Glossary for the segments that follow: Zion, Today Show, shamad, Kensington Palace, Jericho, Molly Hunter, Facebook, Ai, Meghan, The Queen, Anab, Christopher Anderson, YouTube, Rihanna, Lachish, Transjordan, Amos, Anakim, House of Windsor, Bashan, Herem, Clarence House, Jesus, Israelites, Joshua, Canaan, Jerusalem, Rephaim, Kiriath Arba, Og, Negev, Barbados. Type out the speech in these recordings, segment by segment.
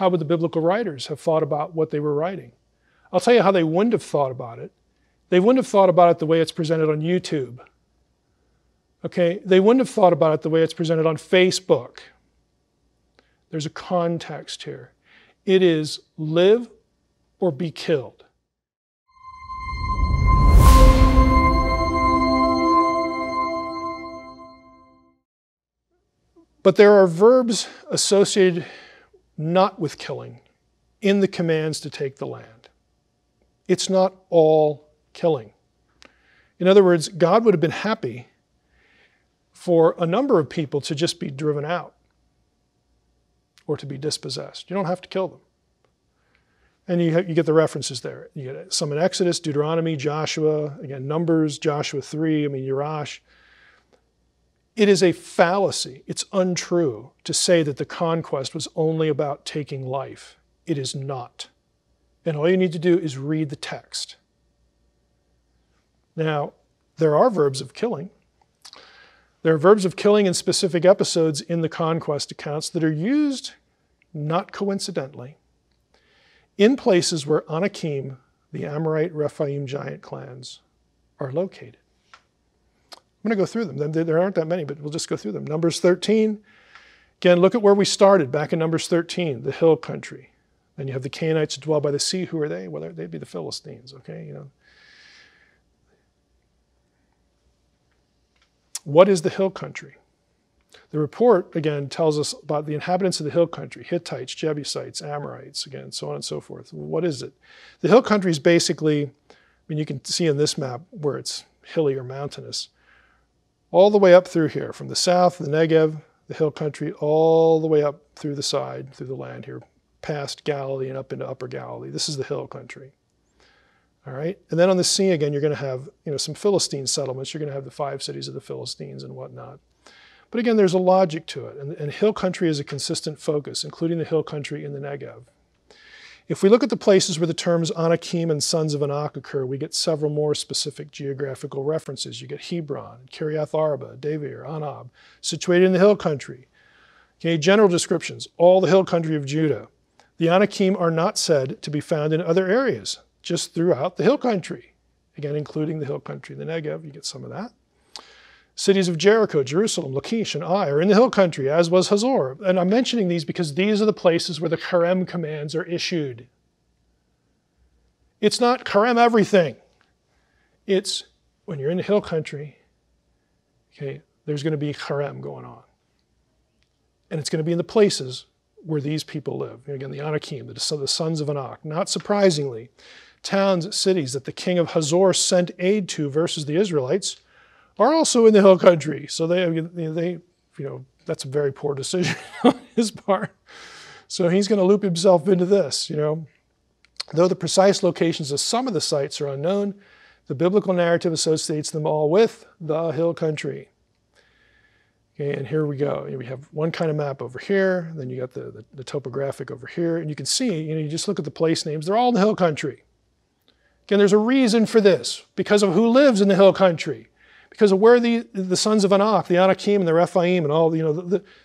how would the biblical writers have thought about what they were writing? I'll tell you how they wouldn't have thought about it. They wouldn't have thought about it the way it's presented on YouTube. Okay? They wouldn't have thought about it the way it's presented on Facebook. There's a context here. It is live or be killed. But there are verbs associated not with killing in the commands to take the land. It's not all killing. In other words, God would have been happy for a number of people to just be driven out or to be dispossessed. You don't have to kill them. And you get the references there. You get some in Exodus, Deuteronomy, Joshua, again, Numbers, Joshua 3, Urash. It is a fallacy, it's untrue, to say that the conquest was only about taking life. It is not. And all you need to do is read the text. Now, there are verbs of killing. There are verbs of killing in specific episodes in the conquest accounts that are used, not coincidentally, in places where Anakim, the Amorite Rephaim giant clans, are located. I'm going to go through them. There aren't that many, but we'll just go through them. Numbers 13. Again, look at where we started back in Numbers 13, the hill country. Then you have the Canaanites who dwell by the sea. Who are they? Well, they'd be the Philistines, okay? You know. What is the hill country? The report, again, tells us about the inhabitants of the hill country, Hittites, Jebusites, Amorites, again, so on and so forth. What is it? The hill country is basically, you can see in this map where it's hilly or mountainous, all the way up through here, from the south, the Negev, the hill country, all the way up through the side, through the land here, past Galilee and up into Upper Galilee. This is the hill country, all right? And then on the sea, again, you're going to have some Philistine settlements. You're going to have the 5 cities of the Philistines and whatnot. But again, there's a logic to it, and hill country is a consistent focus, including the hill country in the Negev. If we look at the places where the terms Anakim and sons of Anak occur, we get several more specific geographical references. You get Hebron, Kiriath Arba, Devir, Anab, situated in the hill country. Okay, general descriptions, all the hill country of Judah. The Anakim are not said to be found in other areas, just throughout the hill country. Again, including the hill country, the Negev, you get some of that. Cities of Jericho, Jerusalem, Lachish, and Ai are in the hill country, as was Hazor. And I'm mentioning these because these are the places where the Herem commands are issued. It's not Herem everything. It's when you're in the hill country, okay, there's going to be Herem going on. And it's going to be in the places where these people live. And again, the Anakim, the sons of Anak. Not surprisingly, towns, cities that the king of Hazor sent aid to versus the Israelites are also in the hill country. So that's a very poor decision on his part. So he's going to loop himself into this, Though the precise locations of some of the sites are unknown, the biblical narrative associates them all with the hill country. Okay, and here we go. We have one kind of map over here, then you got the topographic over here, and you can see, you just look at the place names, they're all in the hill country. Again, there's a reason for this, because of who lives in the hill country. Because of where the sons of Anak, the Anakim and the Rephaim and all,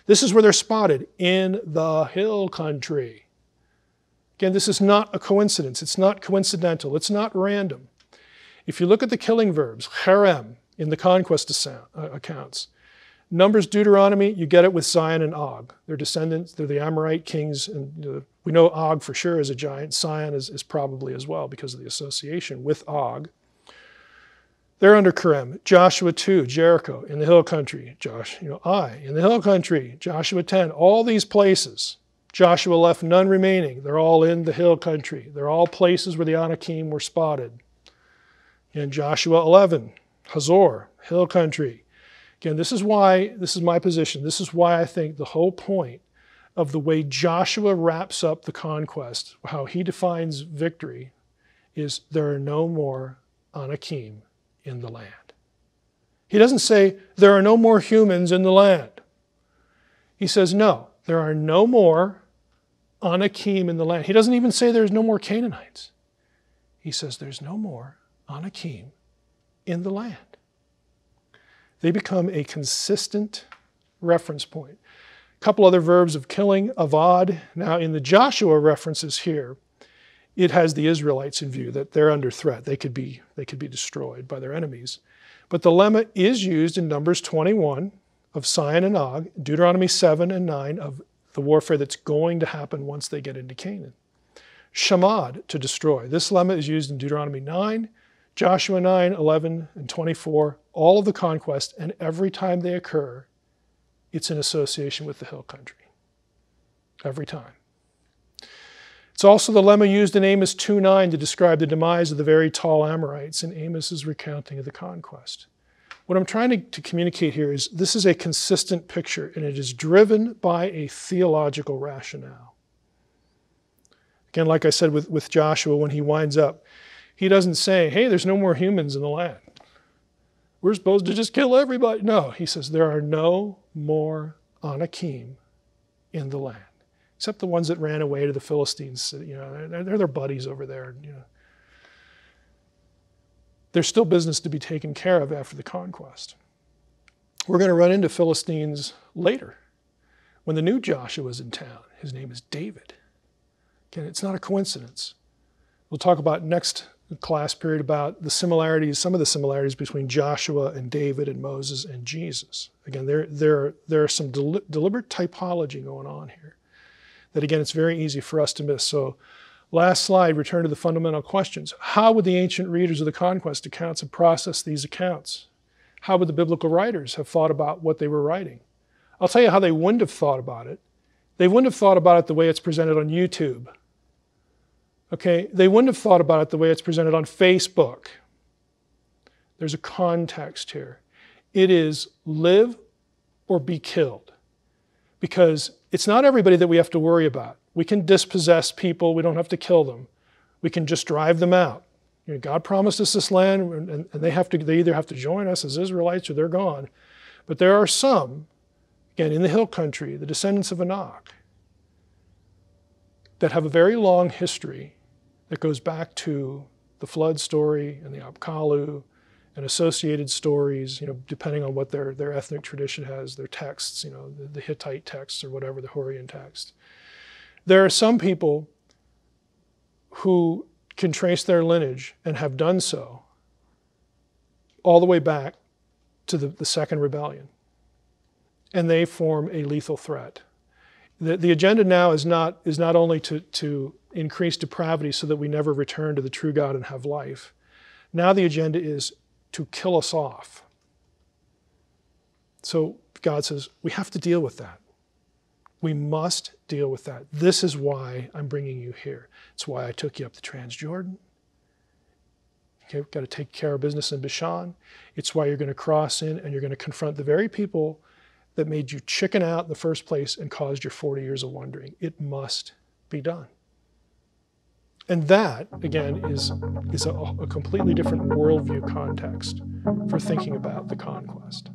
this is where they're spotted, in the hill country. Again, this is not a coincidence. It's not coincidental. It's not random. If you look at the killing verbs, Herem, in the conquest accounts, Numbers, Deuteronomy, you get it with Zion and Og. Their descendants, they're the Amorite kings, and we know Og for sure is a giant. Zion is probably as well because of the association with Og. They're under Kerem. Joshua 2, Jericho, in the hill country. Ai, in the hill country. Joshua 10, all these places. Joshua left none remaining. They're all in the hill country. They're all places where the Anakim were spotted. In Joshua 11, Hazor, hill country. Again, this is my position. This is why I think the whole point of the way Joshua wraps up the conquest, how he defines victory, is there are no more Anakim in the land. He doesn't say, there are no more humans in the land. He says, no, there are no more Anakim in the land. He doesn't even say there's no more Canaanites. He says, there's no more Anakim in the land. They become a consistent reference point. A couple other verbs of killing, avad. Now in the Joshua references here, it has the Israelites in view, that they're under threat. They could be destroyed by their enemies. But the lemma is used in Numbers 21 of Sion and Og, Deuteronomy 7 and 9 of the warfare that's going to happen once they get into Canaan. Shamad, to destroy. This lemma is used in Deuteronomy 9, Joshua 9, 11, and 24, all of the conquest, and every time they occur, it's in association with the hill country. Every time. It's also the lemma used in Amos 2:9 to describe the demise of the very tall Amorites in Amos's recounting of the conquest. What I'm trying to communicate here is this is a consistent picture, and it is driven by a theological rationale. Again, like I said with Joshua, when he winds up, he doesn't say, hey, there's no more humans in the land. We're supposed to just kill everybody. No, he says, there are no more Anakim in the land, except the ones that ran away to the Philistines. You know, they're their buddies over there. You know. There's still business to be taken care of after the conquest. We're going to run into Philistines later when the new Joshua's in town. His name is David. Again, it's not a coincidence. We'll talk about next class period about the similarities, some of the similarities between Joshua and David and Moses and Jesus. Again, there are some deliberate typology going on here that, again, it's very easy for us to miss. So last slide, return to the fundamental questions. How would the ancient readers of the conquest accounts have processed these accounts? How would the biblical writers have thought about what they were writing? I'll tell you how they wouldn't have thought about it. They wouldn't have thought about it the way it's presented on YouTube. Okay, they wouldn't have thought about it the way it's presented on Facebook. There's a context here. It is live or be killed, because it's not everybody that we have to worry about. We can dispossess people. We don't have to kill them. We can just drive them out. You know, God promised us this land, and they either have to join us as Israelites or they're gone. But there are some, again, in the hill country, the descendants of Anak, that have a very long history that goes back to the flood story and the Apkalu and associated stories, you know, depending on what their ethnic tradition has, their texts, you know, the Hittite texts or whatever, the Hurrian text. There are some people who can trace their lineage and have done so all the way back to the Second Rebellion, and they form a lethal threat. The agenda now is not only to increase depravity so that we never return to the true God and have life. Now the agenda is to kill us off. So God says, we have to deal with that. We must deal with that. This is why I'm bringing you here. It's why I took you up the Transjordan. Okay, we've got to take care of business in Bashan. It's why you're going to cross in and you're going to confront the very people that made you chicken out in the first place and caused your 40 years of wandering. It must be done. And that, again, is a completely different worldview context for thinking about the conquest.